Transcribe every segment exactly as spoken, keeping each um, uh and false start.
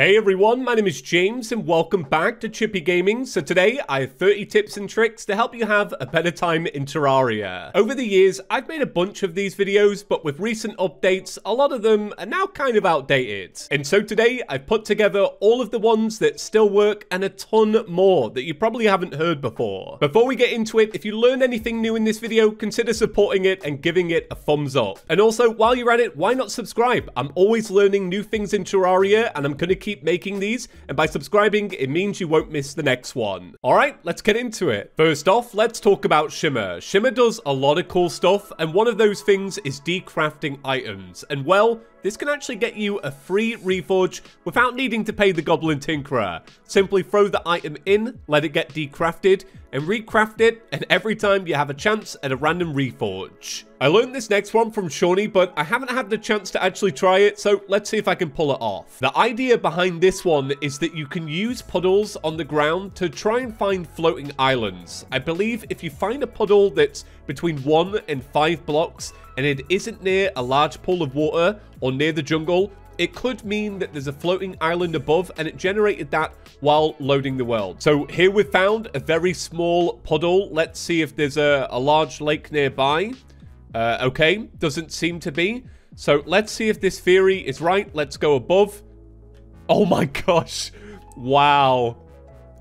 Hey everyone, my name is James and welcome back to Chippy Gaming. So today I have thirty tips and tricks to help you have a better time in Terraria. Over the years, I've made a bunch of these videos, but with recent updates, a lot of them are now kind of outdated. And so today I've put together all of the ones that still work and a ton more that you probably haven't heard before. Before we get into it, if you learn anything new in this video, consider supporting it and giving it a thumbs up. And also, while you're at it, why not subscribe? I'm always learning new things in Terraria and I'm going to keep Keep making these, and by subscribing it means you won't miss the next one. All right, let's get into it. First off, let's talk about Shimmer. Shimmer does a lot of cool stuff, and one of those things is decrafting items, and well, this can actually get you a free reforge without needing to pay the Goblin Tinkerer. Simply throw the item in, let it get decrafted, and recraft it, and every time you have a chance at a random reforge. I learned this next one from Shawnee, but I haven't had the chance to actually try it, so let's see if I can pull it off. The idea behind this one is that you can use puddles on the ground to try and find floating islands. I believe if you find a puddle that's between one and five blocks, and it isn't near a large pool of water or near the jungle, it could mean that there's a floating island above, and it generated that while loading the world. So here we found a very small puddle. Let's see if there's a, a large lake nearby. Uh, okay, doesn't seem to be. So let's see if this theory is right. Let's go above. Oh my gosh. Wow.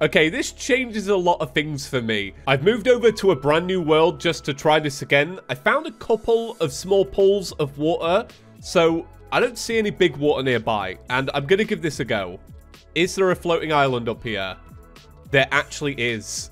Okay, this changes a lot of things for me. I've moved over to a brand new world just to try this again. I found a couple of small pools of water, so I don't see any big water nearby, and I'm gonna give this a go. Is there a floating island up here? There actually is.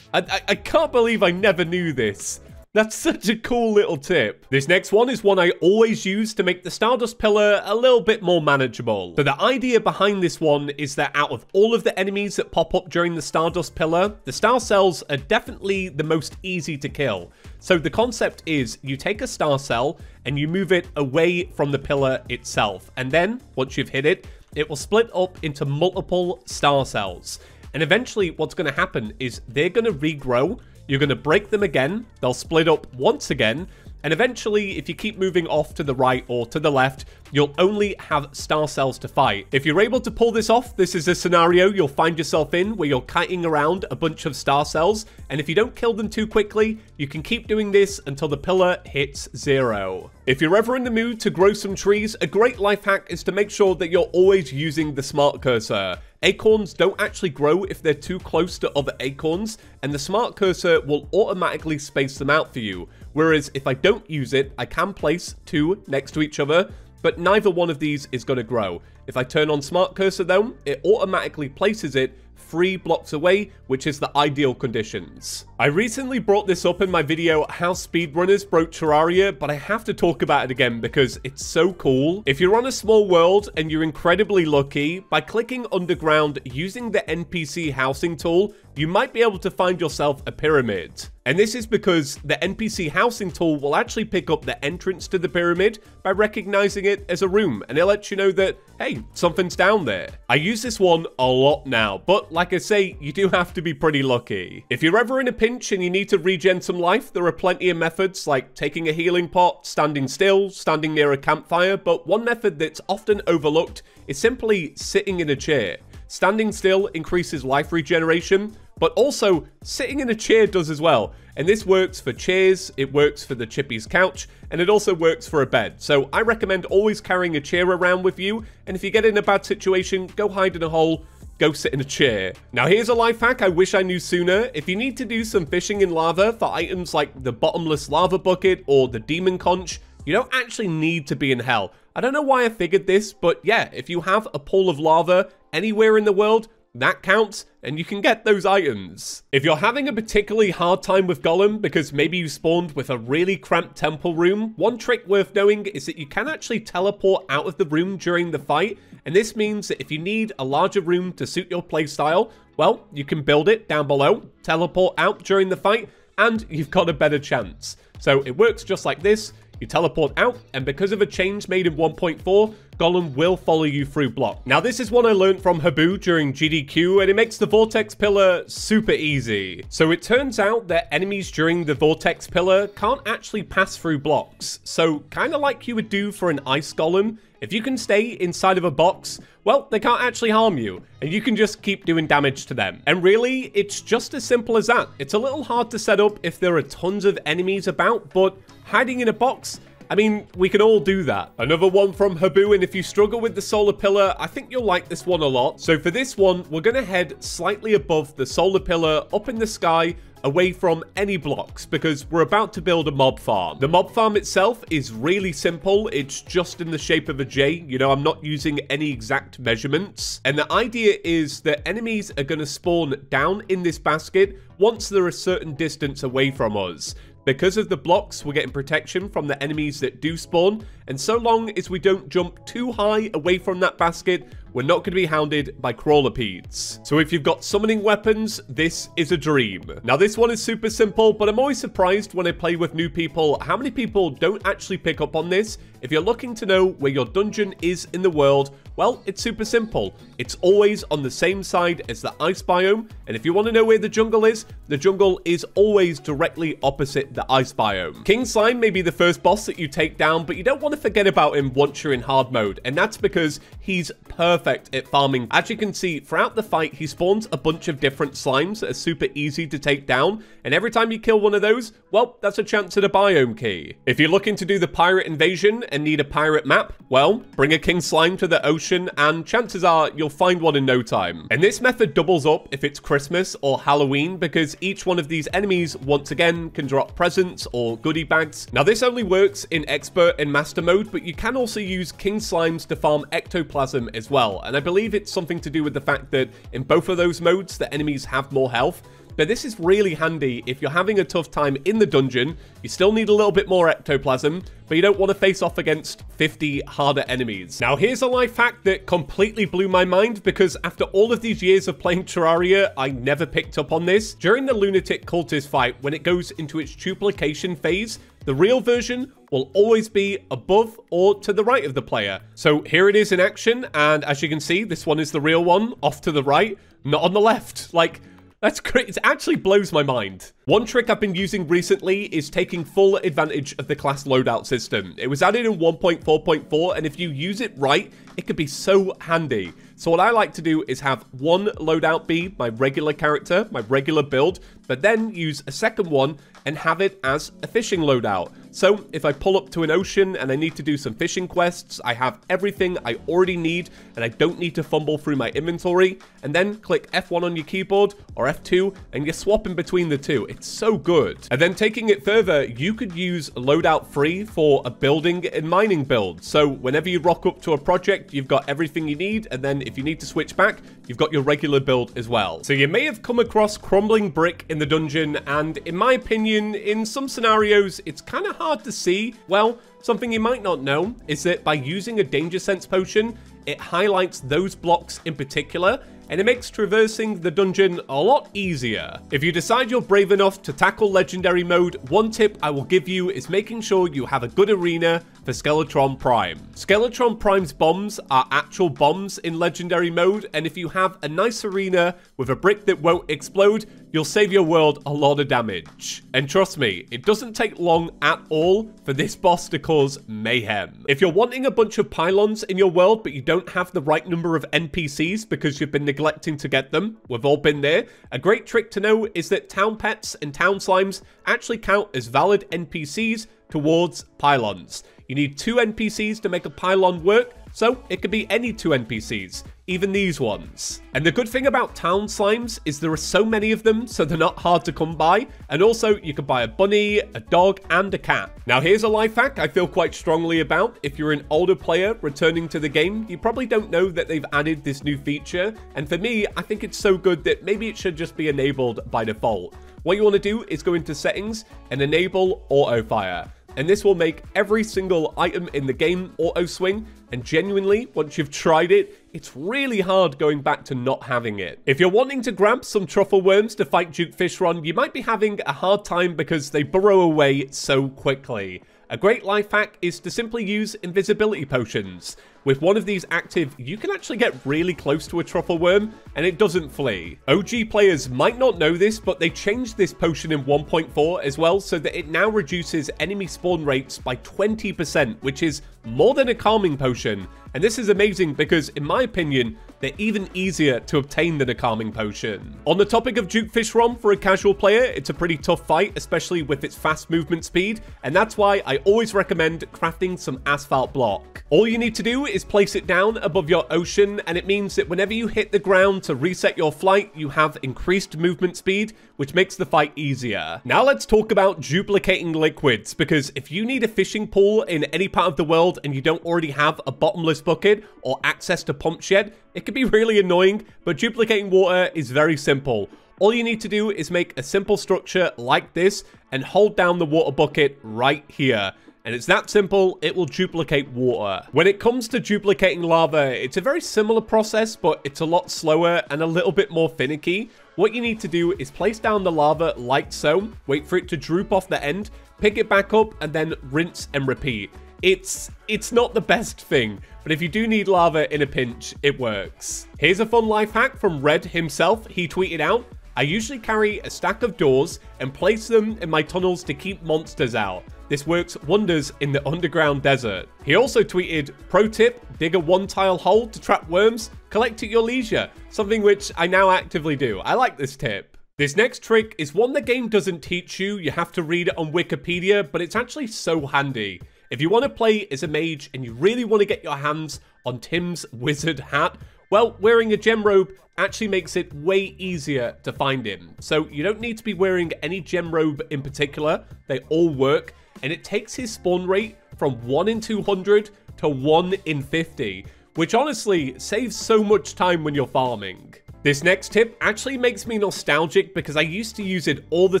I, I, I can't believe I never knew this. That's such a cool little tip. This next one is one I always use to make the Stardust Pillar a little bit more manageable. So the idea behind this one is that out of all of the enemies that pop up during the Stardust Pillar, the Star Cells are definitely the most easy to kill. So the concept is you take a Star Cell and you move it away from the pillar itself. And then once you've hit it, it will split up into multiple Star Cells. And eventually what's going to happen is they're going to regrow. You're going to break them again, they'll split up once again, and eventually, if you keep moving off to the right or to the left, you'll only have Star Cells to fight. If you're able to pull this off, this is a scenario you'll find yourself in where you're kiting around a bunch of Star Cells, and if you don't kill them too quickly, you can keep doing this until the pillar hits zero. If you're ever in the mood to grow some trees, a great life hack is to make sure that you're always using the Smart Cursor. Acorns don't actually grow if they're too close to other acorns, and the Smart Cursor will automatically space them out for you. Whereas if I don't use it, I can place two next to each other, but neither one of these is going to grow. If I turn on Smart Cursor though, it automatically places it three blocks away, which is the ideal conditions. I recently brought this up in my video, How Speedrunners Broke Terraria, but I have to talk about it again because it's so cool. If you're on a small world and you're incredibly lucky, by clicking underground using the N P C housing tool, you might be able to find yourself a pyramid. And this is because the N P C housing tool will actually pick up the entrance to the pyramid by recognizing it as a room, and it lets you know that, hey, something's down there. I use this one a lot now, but like I say, you do have to be pretty lucky. If you're ever in a pinch and you need to regen some life, there are plenty of methods like taking a healing pot, standing still, standing near a campfire, but one method that's often overlooked is simply sitting in a chair. Standing still increases life regeneration, but also sitting in a chair does as well. And this works for chairs, it works for the Chippy's couch, and it also works for a bed. So I recommend always carrying a chair around with you, and if you get in a bad situation, go hide in a hole, go sit in a chair. Now here's a life hack I wish I knew sooner. If you need to do some fishing in lava for items like the bottomless lava bucket or the demon conch, you don't actually need to be in hell. I don't know why I figured this, but yeah, if you have a pool of lava anywhere in the world, that counts, and you can get those items. If you're having a particularly hard time with Golem because maybe you spawned with a really cramped temple room, one trick worth knowing is that you can actually teleport out of the room during the fight, and this means that if you need a larger room to suit your playstyle, well, you can build it down below, teleport out during the fight, and you've got a better chance. So it works just like this. You teleport out, and because of a change made in one point four, Golem will follow you through block. Now, this is one I learned from Habu during G D Q, and it makes the Vortex Pillar super easy. So it turns out that enemies during the Vortex Pillar can't actually pass through blocks. So kind of like you would do for an Ice Golem, if you can stay inside of a box, well, they can't actually harm you, and you can just keep doing damage to them. And really, it's just as simple as that. It's a little hard to set up if there are tons of enemies about, but hiding in a box, I mean, we can all do that. Another one from Habu, and if you struggle with the Solar Pillar, I think you'll like this one a lot. So for this one, we're gonna head slightly above the Solar Pillar, up in the sky, away from any blocks, because we're about to build a mob farm. The mob farm itself is really simple. It's just in the shape of a J. You know, I'm not using any exact measurements. And the idea is that enemies are gonna spawn down in this basket once they're a certain distance away from us. Because of the blocks, we're getting protection from the enemies that do spawn, and so long as we don't jump too high away from that basket, we're not going to be hounded by crawler peds. So if you've got summoning weapons, this is a dream. Now, this one is super simple, but I'm always surprised when I play with new people how many people don't actually pick up on this. If you're looking to know where your dungeon is in the world, well, it's super simple. It's always on the same side as the ice biome, and if you want to know where the jungle is, the jungle is always directly opposite the ice biome. King Slime may be the first boss that you take down, but you don't want to forget about him once you're in hard mode, and that's because he's perfect Perfect at farming. As you can see, throughout the fight, he spawns a bunch of different slimes that are super easy to take down, and every time you kill one of those, well, that's a chance at a biome key. If you're looking to do the pirate invasion and need a pirate map, well, bring a King Slime to the ocean, and chances are you'll find one in no time. And this method doubles up if it's Christmas or Halloween, because each one of these enemies, once again, can drop presents or goodie bags. Now, this only works in Expert and Master mode, but you can also use King Slimes to farm Ectoplasm as well. And I believe it's something to do with the fact that in both of those modes, the enemies have more health. But this is really handy if you're having a tough time in the dungeon. You still need a little bit more ectoplasm, but you don't want to face off against fifty harder enemies. Now, here's a life hack that completely blew my mind, because after all of these years of playing Terraria, I never picked up on this. During the Lunatic Cultist fight, when it goes into its duplication phase, the real version will always be above or to the right of the player. So here it is in action, and as you can see, this one is the real one, off to the right, not on the left. Like, that's great. It actually blows my mind. One trick I've been using recently is taking full advantage of the class loadout system. It was added in one point four point four, and if you use it right, it could be so handy. So what I like to do is have one loadout be my regular character, my regular build, but then use a second one and have it as a fishing loadout. So if I pull up to an ocean and I need to do some fishing quests, I have everything I already need, and I don't need to fumble through my inventory. And then click F one on your keyboard or F two, and you're swapping between the two. It's so good. And then taking it further, you could use loadout free for a building and mining build. So whenever you rock up to a project, you've got everything you need. And then if you need to switch back, you've got your regular build as well. So you may have come across crumbling brick in the dungeon, and in my opinion, in some scenarios, it's kind of hard to see. Well, something you might not know is that by using a danger sense potion, it highlights those blocks in particular, and it makes traversing the dungeon a lot easier. If you decide you're brave enough to tackle Legendary Mode, one tip I will give you is making sure you have a good arena for Skeletron Prime. Skeletron Prime's bombs are actual bombs in Legendary Mode, and if you have a nice arena with a brick that won't explode, you'll save your world a lot of damage. And trust me, it doesn't take long at all for this boss to cause mayhem. If you're wanting a bunch of pylons in your world, but you don't have the right number of N P Cs because you've been neglecting to get them, we've all been there, a great trick to know is that town pets and town slimes actually count as valid N P Cs towards pylons. You need two N P Cs to make a pylon work, so it could be any two N P Cs, even these ones. And the good thing about town slimes is there are so many of them, so they're not hard to come by. And also, you can buy a bunny, a dog, and a cat. Now, here's a life hack I feel quite strongly about. If you're an older player returning to the game, you probably don't know that they've added this new feature. And for me, I think it's so good that maybe it should just be enabled by default. What you want to do is go into settings and enable auto fire. And this will make every single item in the game auto swing. And genuinely, once you've tried it, it's really hard going back to not having it. If you're wanting to grab some truffle worms to fight Duke Fishron, you might be having a hard time because they burrow away so quickly. A great life hack is to simply use invisibility potions. With one of these active, you can actually get really close to a truffle worm and it doesn't flee. O G players might not know this, but they changed this potion in one point four as well, so that it now reduces enemy spawn rates by twenty percent, which is more than a calming potion. And this is amazing because, in my opinion, they're even easier to obtain than a calming potion. On the topic of Jukefish ROM for a casual player, it's a pretty tough fight, especially with its fast movement speed, and that's why I always recommend crafting some asphalt block. All you need to do is place it down above your ocean, and it means that whenever you hit the ground to reset your flight, you have increased movement speed, which makes the fight easier. Now let's talk about duplicating liquids, because if you need a fishing pool in any part of the world and you don't already have a bottomless bucket or access to pump shed, it can be really annoying, but duplicating water is very simple. All you need to do is make a simple structure like this and hold down the water bucket right here. And it's that simple, it will duplicate water. When it comes to duplicating lava, it's a very similar process, but it's a lot slower and a little bit more finicky. What you need to do is place down the lava like so, wait for it to droop off the end, pick it back up, and then rinse and repeat. It's it's not the best thing, but if you do need lava in a pinch, it works. Here's a fun life hack from Red himself. He tweeted out, "I usually carry a stack of doors and place them in my tunnels to keep monsters out. This works wonders in the underground desert." He also tweeted, "Pro tip, dig a one tile hole to trap worms, collect at your leisure," something which I now actively do. I like this tip. This next trick is one the game doesn't teach you. You have to read it on Wikipedia, but it's actually so handy. If you want to play as a mage and you really want to get your hands on Tim's wizard hat, well, wearing a gem robe actually makes it way easier to find him. So you don't need to be wearing any gem robe in particular. They all work, and it takes his spawn rate from one in two hundred to one in fifty, which honestly saves so much time when you're farming. This next tip actually makes me nostalgic because I used to use it all the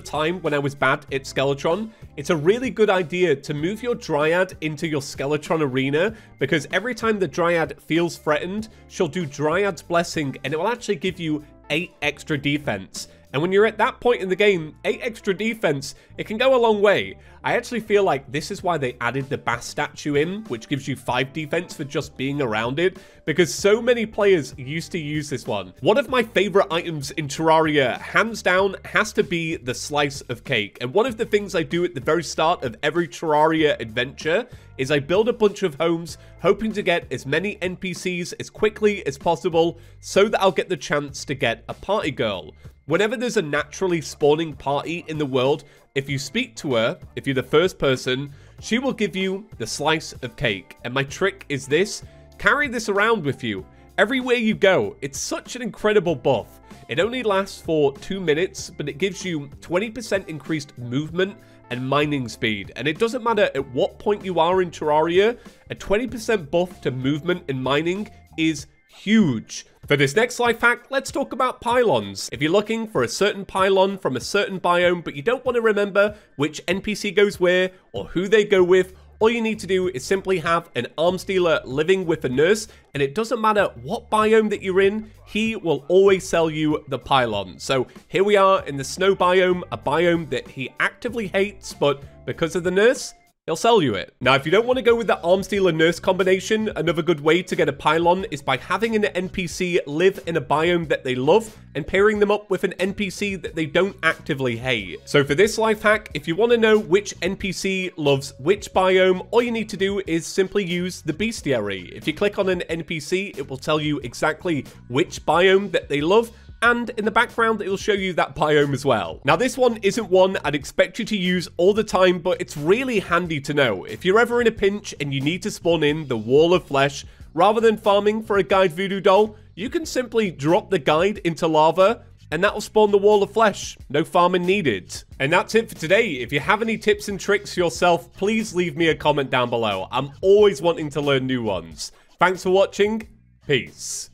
time when I was bad at Skeletron. It's a really good idea to move your Dryad into your Skeletron arena, because every time the Dryad feels threatened, she'll do Dryad's Blessing and it will actually give you eight extra defense. And when you're at that point in the game, eight extra defense, it can go a long way. I actually feel like this is why they added the Bass statue in, which gives you five defense for just being around it, because so many players used to use this one. One of my favorite items in Terraria, hands down, has to be the Slice of Cake. And one of the things I do at the very start of every Terraria adventure is I build a bunch of homes, hoping to get as many N P Cs as quickly as possible so that I'll get the chance to get a party girl. Whenever there's a naturally spawning party in the world, if you speak to her, if you're the first person, she will give you the Slice of Cake. And my trick is this: carry this around with you everywhere you go. It's such an incredible buff. It only lasts for two minutes, but it gives you twenty percent increased movement and mining speed. And it doesn't matter at what point you are in Terraria, a twenty percent buff to movement and mining is huge. For this next life hack, let's talk about pylons. If you're looking for a certain pylon from a certain biome, but you don't want to remember which N P C goes where or who they go with, all you need to do is simply have an Arms Dealer living with a Nurse, and it doesn't matter what biome that you're in, he will always sell you the pylon. So here we are in the snow biome, a biome that he actively hates, but because of the Nurse, he'll sell you it. Now, if you don't want to go with the Arms Dealer Nurse combination, another good way to get a pylon is by having an N P C live in a biome that they love and pairing them up with an N P C that they don't actively hate. So for this life hack, if you want to know which N P C loves which biome, all you need to do is simply use the bestiary. If you click on an N P C, it will tell you exactly which biome that they love, and in the background, it'll show you that biome as well. Now, this one isn't one I'd expect you to use all the time, but it's really handy to know. If you're ever in a pinch and you need to spawn in the Wall of Flesh, rather than farming for a guide voodoo doll, you can simply drop the guide into lava, and that will spawn the Wall of Flesh. No farming needed. And that's it for today. If you have any tips and tricks yourself, please leave me a comment down below. I'm always wanting to learn new ones. Thanks for watching. Peace.